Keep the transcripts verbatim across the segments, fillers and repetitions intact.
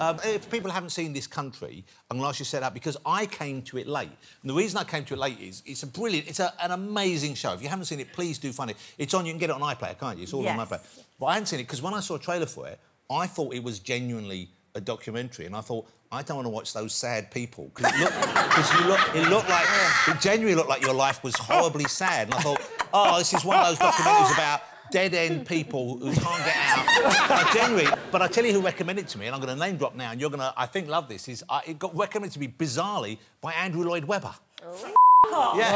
Um, if people haven't seen This Country, I'm going to ask you to set out because I came to it late. And the reason I came to it late is it's a brilliant, it's a, an amazing show. If you haven't seen it, please do find it. It's on, you can get it on iPlayer, can't you? It's all yes. on iPlayer. But I hadn't seen it because when I saw a trailer for it, I thought it was genuinely a documentary, and I thought, I don't want to watch those sad people because it, look, it looked like, it genuinely looked like your life was horribly sad. And I thought, oh, this is one of those documentaries about dead-end people who can't get out. Genuinely, but I tell you who recommended it to me, and I'm going to name drop now, and you're going to, I think, love this. Is uh, it got recommended to me bizarrely by Andrew Lloyd Webber. Oh. F yeah.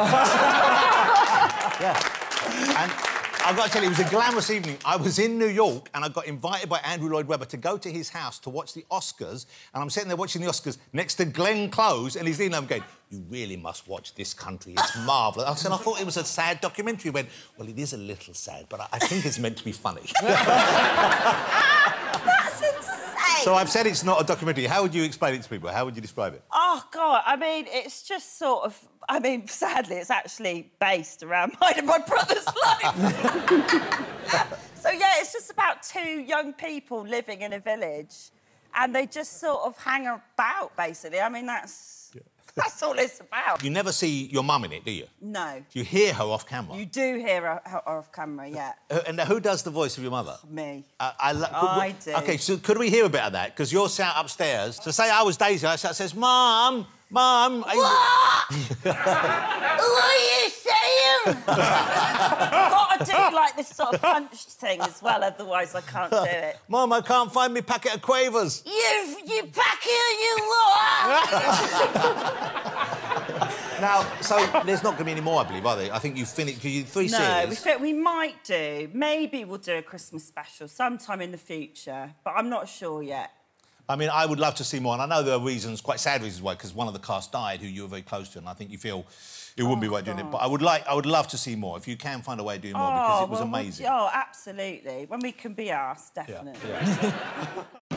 yeah. And I've got to tell you, it was a glamorous evening. I was in New York and I got invited by Andrew Lloyd Webber to go to his house to watch the Oscars, and I'm sitting there watching the Oscars next to Glenn Close, and he's leaning over going, you really must watch This Country, it's marvellous. I said, I thought it was a sad documentary. He went, well, it is a little sad, but I think it's meant to be funny. That's insane! So I've said it's not a documentary. How would you explain it to people? How would you describe it? Oh, God, I mean, it's just sort of... I mean, sadly, it's actually based around mine and my brother's life. So, yeah, it's just about two young people living in a village and they just sort of hang about, basically. I mean, that's... Yeah. That's all it's about. You never see your mum in it, do you? No. You hear her off camera. You do hear her, her off camera, yeah. And who does the voice of your mother? Me. Uh, I, could, I do. OK, so could we hear a bit of that? Because you're sat upstairs. So say I was Daisy, I says, Mum, Mum... What? What are you saying? You've got to do, like, this sort of punch thing as well, otherwise I can't do it. Mum, I can't find me packet of Quavers. You, you packet and you what? Now, so there's not going to be any more, I believe, are there? I think you've finished, because you three no, series. No, we, we might do. Maybe we'll do a Christmas special sometime in the future, but I'm not sure yet. I mean, I would love to see more, and I know there are reasons, quite sad reasons why, because one of the cast died, who you were very close to, and I think you feel it wouldn't oh, be right doing it. But I would like, I would love to see more, if you can find a way of doing more, oh, because it was well, amazing. We'll, oh, absolutely. When we can be arsed, definitely. Yeah. Yeah.